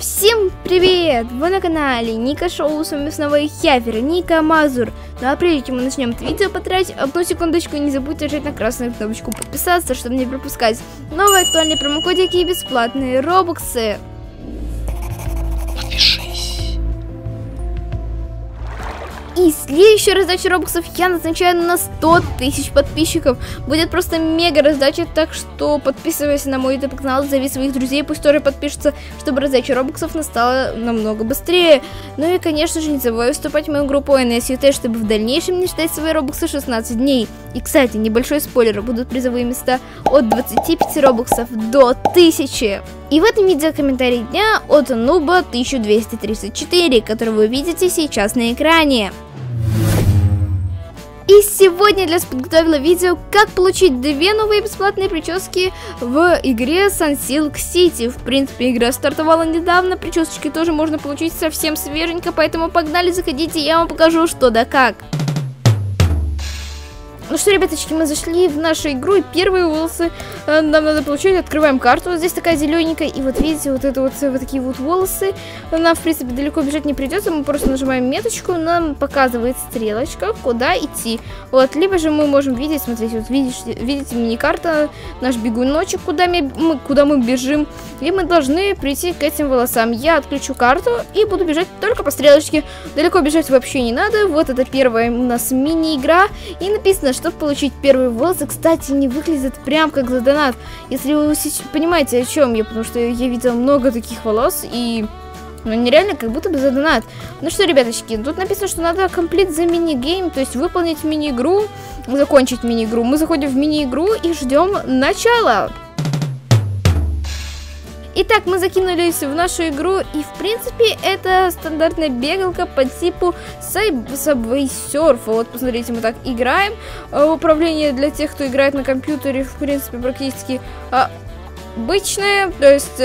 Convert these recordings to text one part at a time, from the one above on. Всем привет! Вы на канале Ника Шоу, с вами снова я, Вероника Мазур. Ну а прежде чем мы начнем это видео, потратить одну секундочку, не забудьте нажать на красную кнопочку подписаться, чтобы не пропускать новые актуальные промокодики и бесплатные робоксы. Подпишись. И следующую раздачу робоксов я назначаю на 100 тысяч подписчиков. Будет просто мега раздача, так что подписывайся на мой YouTube канал, зови своих друзей, пусть тоже подпишутся, чтобы раздача робоксов настала намного быстрее. Ну и, конечно же, не забывай вступать в мою группу NSUT, чтобы в дальнейшем не ждать свои робоксы 16 дней. И, кстати, небольшой спойлер, будут призовые места от 25 робоксов до 1000. И в этом видео комментарий дня от Нуба 1234, который вы видите сейчас на экране. И сегодня я для вас подготовила видео, как получить две новые бесплатные прически в игре Sunsilk City. В принципе, игра стартовала недавно, причесочки тоже можно получить совсем свеженько, поэтому погнали, заходите, я вам покажу что да как. Ну что, ребяточки, мы зашли в нашу игру, и первые волосы нам надо получить. Открываем карту, вот здесь такая зелененькая, и вот видите, вот это вот такие вот волосы. Нам, в принципе, далеко бежать не придется, мы просто нажимаем меточку, нам показывает стрелочка, куда идти. Вот, либо же мы можем видеть, смотрите, вот видите мини-карта, наш бегуночек, куда мы бежим. И мы должны прийти к этим волосам. Я отключу карту и буду бежать только по стрелочке. Далеко бежать вообще не надо. Вот это первая у нас мини-игра, и написано, что чтобы получить первые волосы, кстати, не выглядят прям как за донат. Если вы понимаете, о чем я, потому что я видела много таких волос, и ну, нереально, как будто бы за донат. Ну что, ребяточки, тут написано, что надо комплит за мини-гейм, то есть выполнить мини-игру, закончить мини-игру. Мы заходим в мини-игру и ждем начала. Итак, мы закинулись в нашу игру, и в принципе это стандартная бегалка по типу Subway Surf. Вот, посмотрите, мы так играем. Управление для тех, кто играет на компьютере, в принципе, практически обычное. То есть,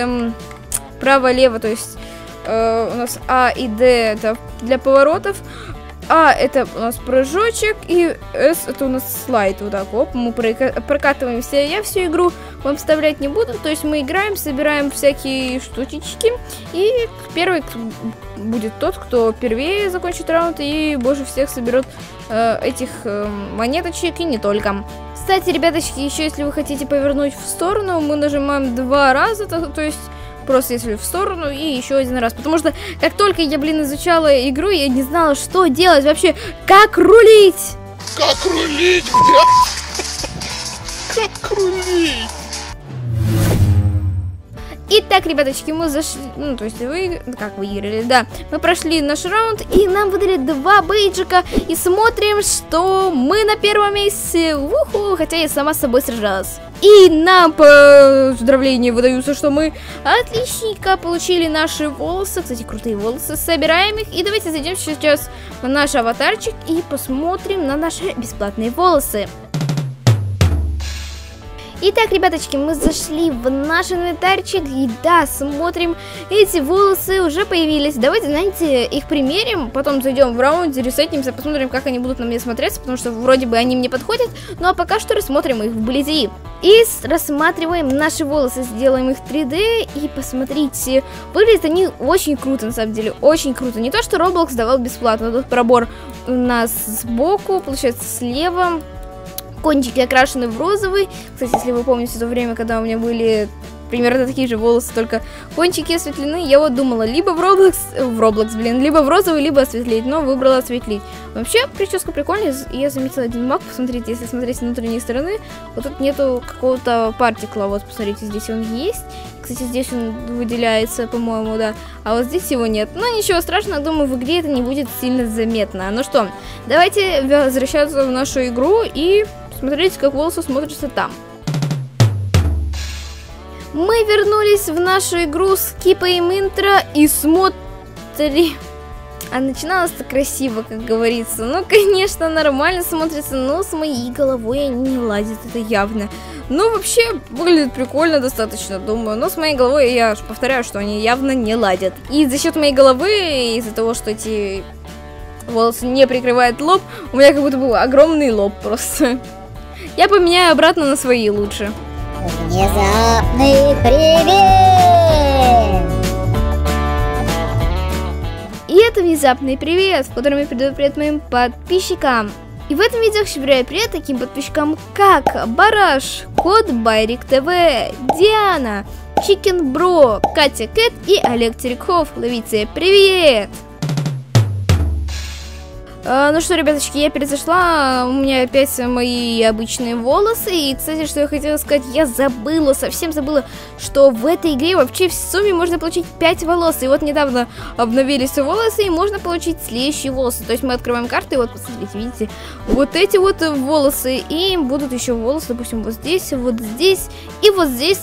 право-лево, то есть у нас А и Д это для поворотов. А это у нас прыжочек, и С это у нас слайд, вот так, оп, мы прокатываемся, я всю игру вам вставлять не буду, то есть мы играем, собираем всякие штучечки, и первый будет тот, кто первее закончит раунд и больше всех соберет этих монеточек, и не только. Кстати, ребяточки, еще если вы хотите повернуть в сторону, мы нажимаем два раза, то есть... Просто если в сторону и еще один раз. Потому что как только я, изучала игру, я не знала, что делать вообще. Как рулить? Как рулить, блядь? Как рулить? Итак, ребяточки, мы зашли, ну, то есть выиграли, да. Мы прошли наш раунд, и нам выдали два бейджика, и смотрим, что мы на первом месте. Уху, хотя я сама с собой сражалась. И нам поздравления выдаются, что мы отличненько получили наши волосы. Кстати, крутые волосы, собираем их. И давайте зайдем сейчас на наш аватарчик и посмотрим на наши бесплатные волосы. Итак, ребяточки, мы зашли в наш инвентарчик, и да, смотрим, эти волосы уже появились. Давайте, знаете, их примерим, потом зайдем в раунде, ресетнимся, посмотрим, как они будут на мне смотреться, потому что вроде бы они мне подходят, ну а пока что рассмотрим их вблизи. И рассматриваем наши волосы, сделаем их 3D, и посмотрите, выглядят они очень круто, на самом деле, очень круто. Не то, что Roblox давал бесплатно, тут пробор у нас сбоку, получается слева. Кончики окрашены в розовый. Кстати, если вы помните то время, когда у меня были примерно такие же волосы, только кончики осветлены, я вот думала, либо либо в розовый, либо осветлить, но выбрала осветлить. Вообще, прическа прикольная, я заметила один баг, посмотрите, если смотреть с внутренней стороны, вот тут нету какого-то партикла, вот, посмотрите, здесь он есть, кстати, здесь он выделяется, по-моему, да, а вот здесь его нет, но ничего страшного, думаю, в игре это не будет сильно заметно. Ну что, давайте возвращаться в нашу игру и... смотрите, как волосы смотрятся там. Мы вернулись в нашу игру, скипаем интро и смотри. А начиналось-то красиво, как говорится. Ну, конечно, нормально смотрится, но с моей головой они не ладят, это явно. Ну, вообще, выглядит прикольно достаточно, думаю. Но с моей головой, я повторяю, что они явно не ладят. И за счет моей головы, из-за того, что эти волосы не прикрывают лоб, у меня как будто был огромный лоб просто. Я поменяю обратно на свои лучше. Внезапный привет! это внезапный привет, в котором я передаю привет моим подписчикам. И в этом видео собираю привет таким подписчикам, как Бараш, Кот Байрик ТВ, Диана, Чикен Бро, Катя Кэт и Олег Терехов. Ловите привет! Ну что, ребяточки, я перезашла, у меня опять мои обычные волосы. И, кстати, что я хотела сказать, я забыла, совсем забыла, что в этой игре вообще в сумме можно получить 5 волос. И вот недавно обновились волосы, и можно получить следующие волосы. То есть мы открываем карты, и вот, посмотрите, видите, вот эти вот волосы. И будут еще волосы, допустим, вот здесь и вот здесь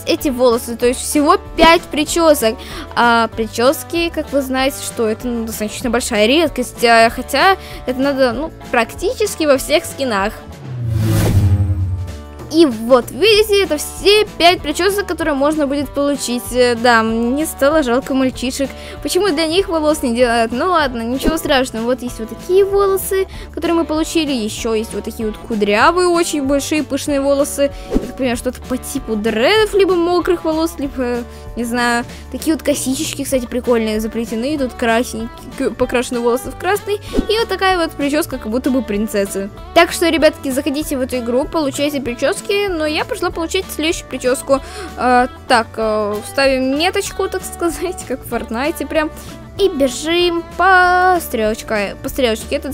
эти волосы. То есть всего 5 причесок. А прически, как вы знаете, что это достаточно большая редкость, хотя... это надо, практически во всех скинах. И вот, видите, это все 5 причесок, которые можно будет получить. Да, мне стало жалко мальчишек. Почему для них волос не делают? Ну ладно, ничего страшного. Вот есть вот такие волосы, которые мы получили. Еще есть вот такие вот кудрявые, очень большие, пышные волосы. Я так понимаю, что-то по типу дредов, либо мокрых волос, либо, не знаю. Такие вот косички, кстати, прикольные, заплетены. Тут красненькие, покрашены волосы в красный. И вот такая вот прическа, как будто бы принцессы. Так что, ребятки, заходите в эту игру, получайте прическу. Но я пошла получать следующую прическу. Вставим меточку, так сказать, как в Фортнайте прям. И бежим по стрелочке. По стрелочке. Это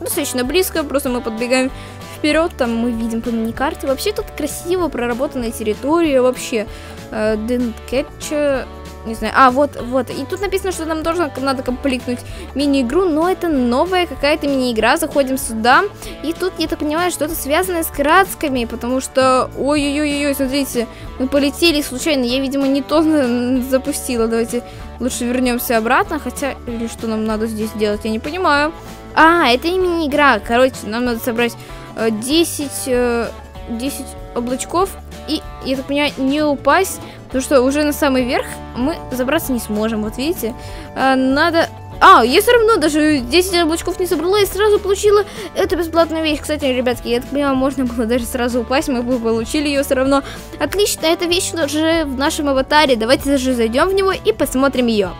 достаточно близко. Просто мы подбегаем вперед. Там мы видим по миникарте. Вообще тут красиво проработанная территория. Вообще. Дэнкетча. Не знаю. Вот. И тут написано, что нам тоже надо комплектнуть мини-игру, но это новая какая-то мини-игра. Заходим сюда. И тут, я так понимаю, что-то связанное с красками, потому что... Ой-ой-ой, смотрите, мы полетели случайно. Я, видимо, не то запустила. Давайте лучше вернемся обратно. Хотя, или что нам надо здесь делать, я не понимаю. Это не мини-игра. Короче, нам надо собрать 10 облачков. И, я так понимаю, не упасть, потому что уже на самый верх мы забраться не сможем. Вот видите, надо... я все равно даже 10 облачков не собрала и сразу получила эту бесплатную вещь. Кстати, ребятки, я так понимаю, можно было даже сразу упасть, мы бы получили ее все равно. Отлично, эта вещь уже в нашем аватаре. Давайте даже зайдем в него и посмотрим ее.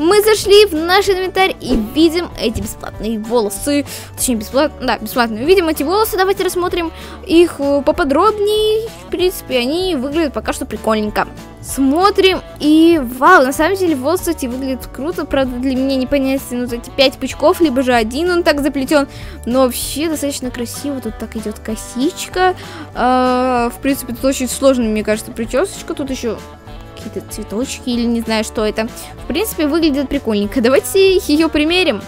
Мы зашли в наш инвентарь и видим эти бесплатные волосы. Точнее, бесплатные. Видим эти волосы, давайте рассмотрим их поподробнее. В принципе, они выглядят пока что прикольненько. Смотрим, и вау, на самом деле волосы эти выглядят круто. Правда, для меня непонятно, эти 5 пучков, либо же один он так заплетен. Но вообще достаточно красиво. Тут так идет косичка. В принципе, тут очень сложно, мне кажется, причесочка. Тут еще... какие-то цветочки или не знаю, что это. В принципе, выглядит прикольненько. Давайте ее примерим.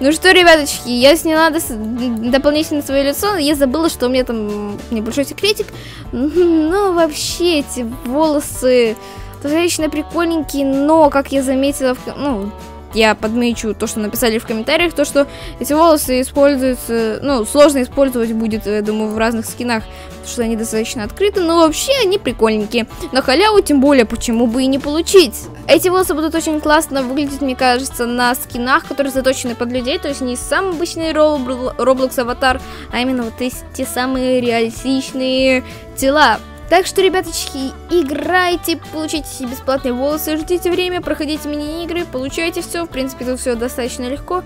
Ну что, ребяточки, я сняла дополнительно свое лицо. Я забыла, что у меня там небольшой секретик. Но вообще эти волосы достаточно прикольненькие. Но, как я заметила, я подмечу то, что написали в комментариях, то, что эти волосы используются, сложно использовать будет, я думаю, в разных скинах, потому что они достаточно открыты, но вообще они прикольненькие. На халяву, тем более, почему бы и не получить. Эти волосы будут очень классно выглядеть, мне кажется, на скинах, которые заточены под людей, то есть не сам обычный Roblox аватар, а именно вот эти те самые реалистичные тела. Так что, ребяточки, играйте, получите бесплатные волосы, ждите время, проходите мини-игры, получайте все. В принципе, тут все достаточно легко.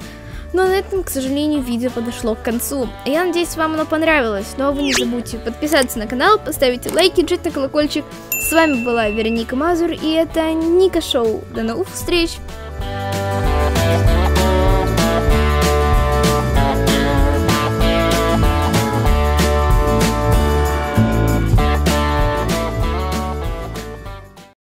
Но на этом, к сожалению, видео подошло к концу. Я надеюсь, вам оно понравилось. Но вы не забудьте подписаться на канал, поставить лайк и жать на колокольчик. С вами была Вероника Мазур, и это Ника Шоу. До новых встреч!